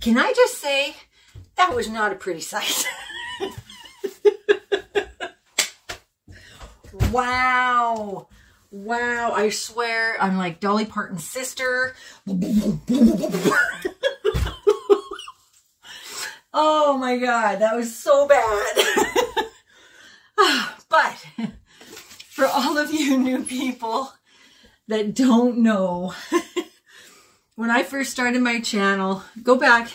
Can I just say, that was not a pretty sight. Wow. Wow. I swear I'm like Dolly Parton's sister. Oh my God. That was so bad. But for all of you new people that don't know, when I first started my channel, go back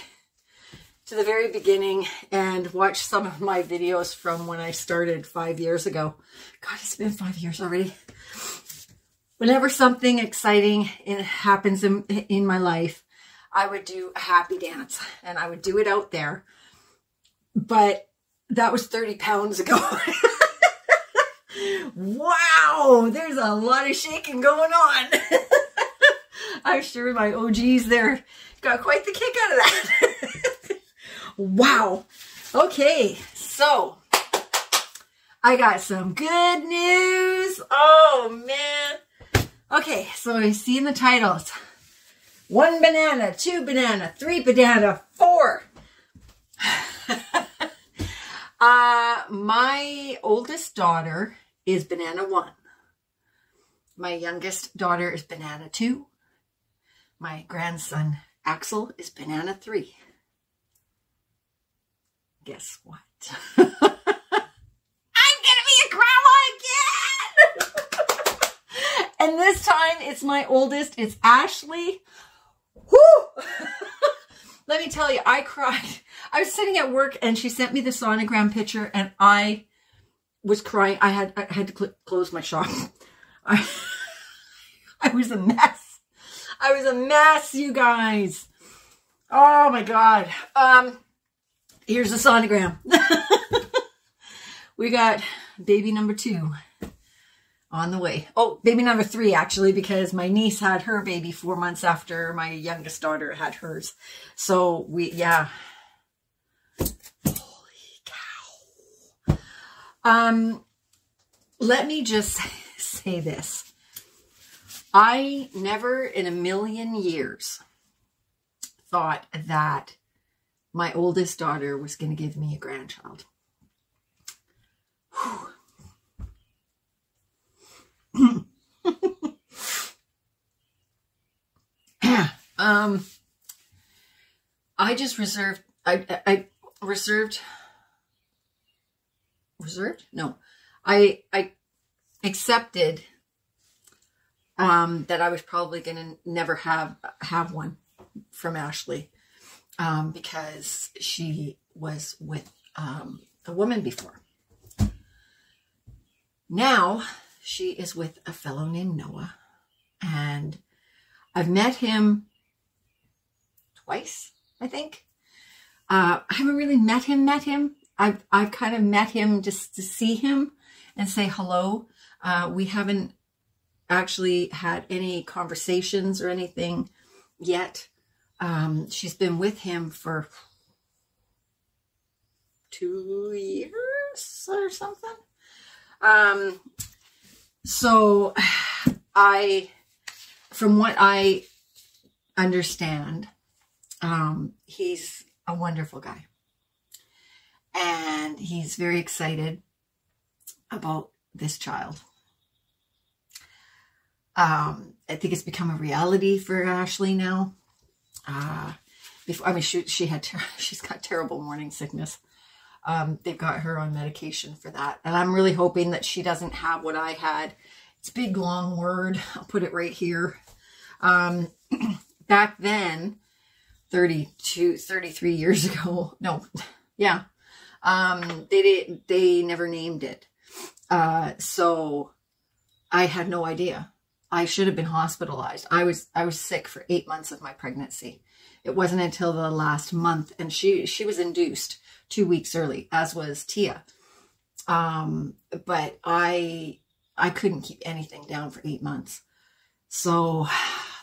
to the very beginning and watch some of my videos from when I started 5 years ago. God, it's been 5 years already. Whenever something exciting happens in my life, I would do a happy dance and I would do it out there. But that was 30 pounds ago. Wow, there's a lot of shaking going on. I'm sure my OGs there got quite the kick out of that. Wow. Okay, so I got some good news. Oh man. Okay, so I see in the titles, 1 banana, 2 banana, 3 banana, 4. My oldest daughter is banana 1. My youngest daughter is banana 2. My grandson Axel is banana 3. Guess what? I'm gonna be a grandma again! And this time it's my oldest, it's Ashley. Woo! Let me tell you, I cried. I was sitting at work and she sent me the sonogram picture and I was crying. I had to close my shop. I was a mess. I was a mess, you guys. Oh my God. Here's the sonogram. We got baby number 2 on the way. Oh, baby number 3, actually, because my niece had her baby 4 months after my youngest daughter had hers. So we, yeah. Holy cow. Let me just say this. I never in a million years thought that my oldest daughter was going to give me a grandchild. I accepted that I was probably going to never have one from Ashley. Because she was with a woman before. Now she is with a fellow named Noah, and I've met him twice, I think. I haven't really met him. I've kind of met him just to see him and say hello. We haven't actually had any conversations or anything yet. She's been with him for 2 years or something. So from what I understand, he's a wonderful guy and he's very excited about this child. I think it's become a reality for Ashley now. Before, I mean, she's got terrible morning sickness. They've got her on medication for that. And I'm really hoping that she doesn't have what I had. It's a big, long word. I'll put it right here. Back then, 33 years ago. No. Yeah. They never named it. So I had no idea. I should have been hospitalized. I was sick for 8 months of my pregnancy. It wasn't until the last month, and she was induced 2 weeks early, as was Tia. But I I couldn't keep anything down for 8 months. So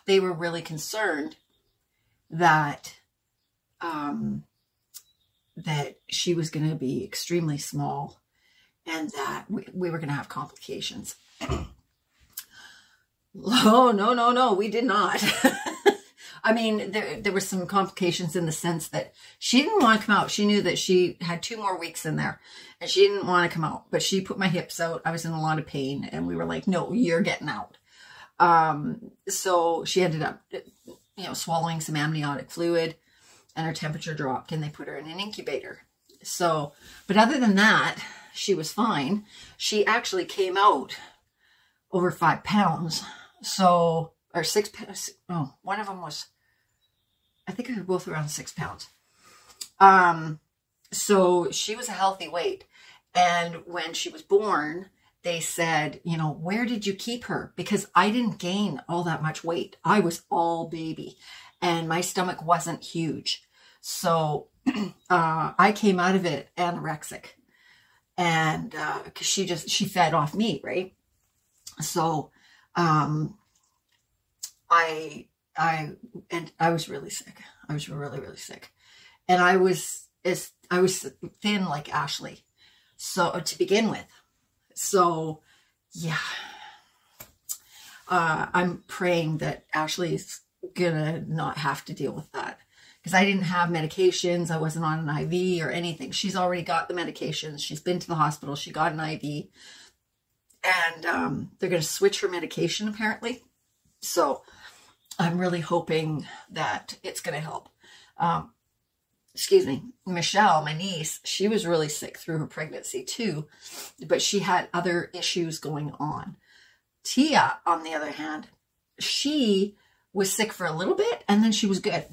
they were really concerned that that she was going to be extremely small and that we were going to have complications. Oh, no, no, no, we did not. I mean, there were some complications in the sense that she didn't want to come out. She knew that she had 2 more weeks in there and she didn't want to come out, but she put my hips out. I was in a lot of pain and we were like, no, you're getting out. So she ended up, you know, swallowing some amniotic fluid and her temperature dropped and they put her in an incubator. So, but other than that, she was fine. She actually came out over 5 pounds. So, or 6 pounds. Oh, one of them was, I think they were both around 6 pounds. So she was a healthy weight. And when she was born, they said, you know, where did you keep her? Because I didn't gain all that much weight. I was all baby and my stomach wasn't huge. So, I came out of it anorexic and, cause she fed off me. Right. So, I was really sick. I was really, really sick. And I was thin like Ashley. So to begin with, so yeah, I'm praying that Ashley's gonna not have to deal with that because I didn't have medications. I wasn't on an IV or anything. She's already got the medications. She's been to the hospital. She got an IV and, they're going to switch her medication apparently. So I'm really hoping that it's going to help. Excuse me, Michelle, my niece, she was really sick through her pregnancy too, but she had other issues going on. Tia, on the other hand, she was sick for a little bit and then she was good.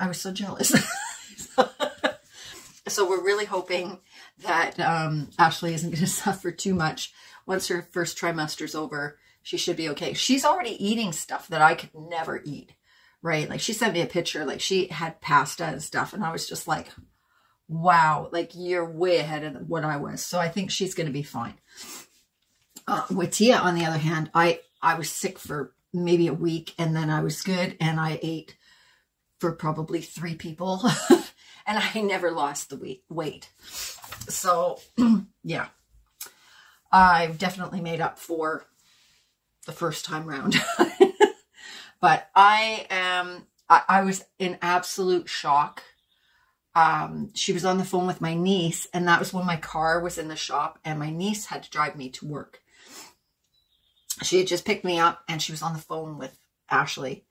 I was so jealous. So we're really hoping that Ashley isn't going to suffer too much. Once her first trimester's over, she should be okay. She's already eating stuff that I could never eat, right? Like she sent me a picture, like she had pasta and stuff. And I was just like, wow, like you're way ahead of what I was. So I think she's going to be fine. With Tia, on the other hand, I was sick for maybe a week and then I was good. And I ate for probably 3 people and I never lost the weight. So yeah, I've definitely made up for the first time round. But I was in absolute shock. She was on the phone with my niece and that was when my car was in the shop and my niece had to drive me to work. She had just picked me up and she was on the phone with Ashley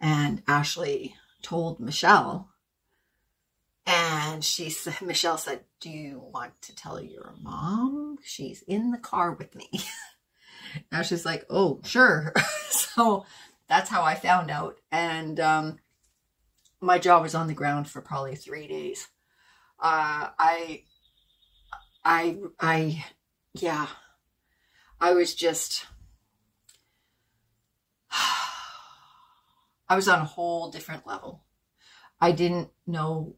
and Ashley told Michelle and Michelle said, do you want to tell your mom? She's in the car with me. Now she's like, oh, sure. So that's how I found out. And my jaw was on the ground for probably 3 days. Yeah, I was just, I was on a whole different level. I didn't know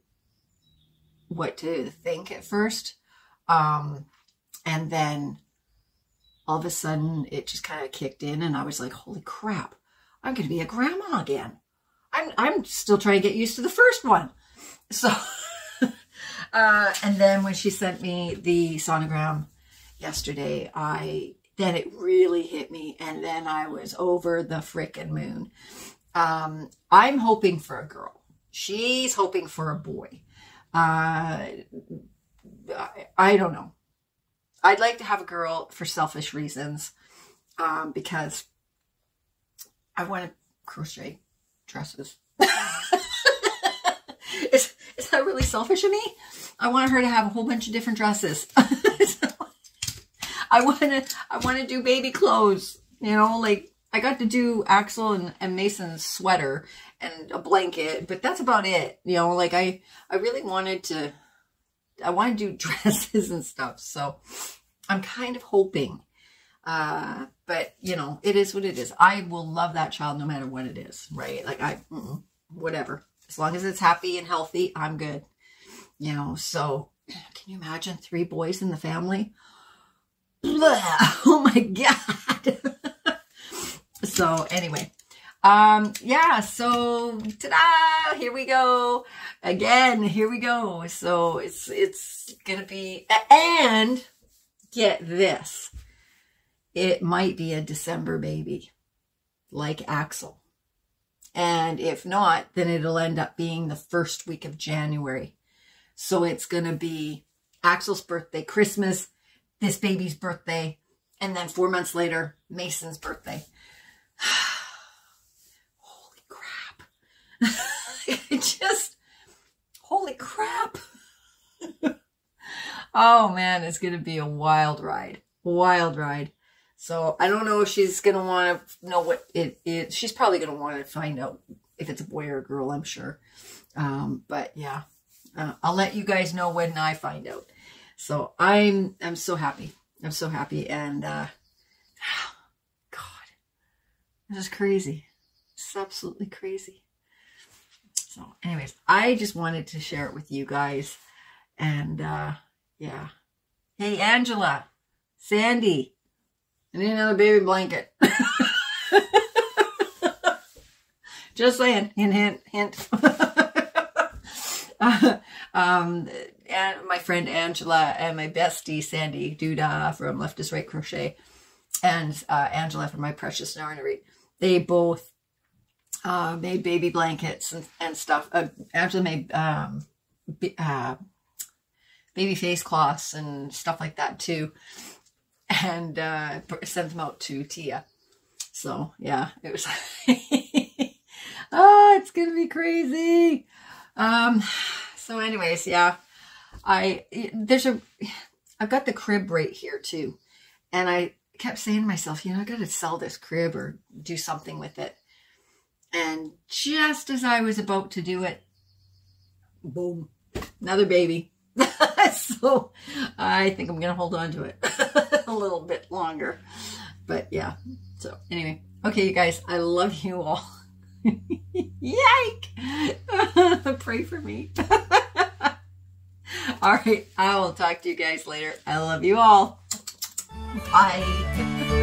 what to think at first. And then all of a sudden it just kind of kicked in and I was like, holy crap, I'm going to be a grandma again. I'm still trying to get used to the first one. So, and then when she sent me the sonogram yesterday, then it really hit me. And then I was over the frickin' moon. I'm hoping for a girl. She's hoping for a boy. I don't know. I'd like to have a girl for selfish reasons, because I want to crochet dresses. Is that really selfish of me? I want her to have a whole bunch of different dresses. So, I want to do baby clothes, you know, like I got to do Axel and Mason's sweater and a blanket, but that's about it. You know, like I really wanted to, I want to do dresses and stuff. So I'm kind of hoping, but you know, it is what it is. I will love that child no matter what it is, right? Like whatever, as long as it's happy and healthy, I'm good. You know, so can you imagine 3 boys in the family? Oh my God. So anyway, yeah, so ta-da, here we go again. Here we go. So it's gonna be, and get this, it might be a December baby like Axel, and if not, then it'll end up being the first week of January. So it's gonna be Axel's birthday, Christmas, this baby's birthday, and then 4 months later, Mason's birthday. Holy crap. Just, holy crap. Oh man, it's going to be a wild ride. Wild ride. So I don't know if she's going to want to know what it is. She's probably going to want to find out if it's a boy or a girl, I'm sure. But yeah, I'll let you guys know when I find out. So I'm so happy. I'm so happy. And, God, this is crazy. It's absolutely crazy. So anyways, I just wanted to share it with you guys. And, yeah. Hey, Angela, Sandy, I need another baby blanket. Just saying, hint, hint, hint. And my friend Angela and my bestie Sandy Duda from Left is Right Crochet, and Angela from My Precious Yarnery, they both made baby blankets and stuff. Angela made baby face cloths and stuff like that too, and sent them out to Tia. So yeah, it was oh, it's gonna be crazy. So anyways, yeah, I've got the crib right here too. And I kept saying to myself, you know, I got to sell this crib or do something with it. And just as I was about to do it, boom, another baby. So I think I'm going to hold on to it a little bit longer, but yeah. So anyway, okay, you guys, I love you all. Yike! Pray for me. All right, I will talk to you guys later. I love you all. Bye.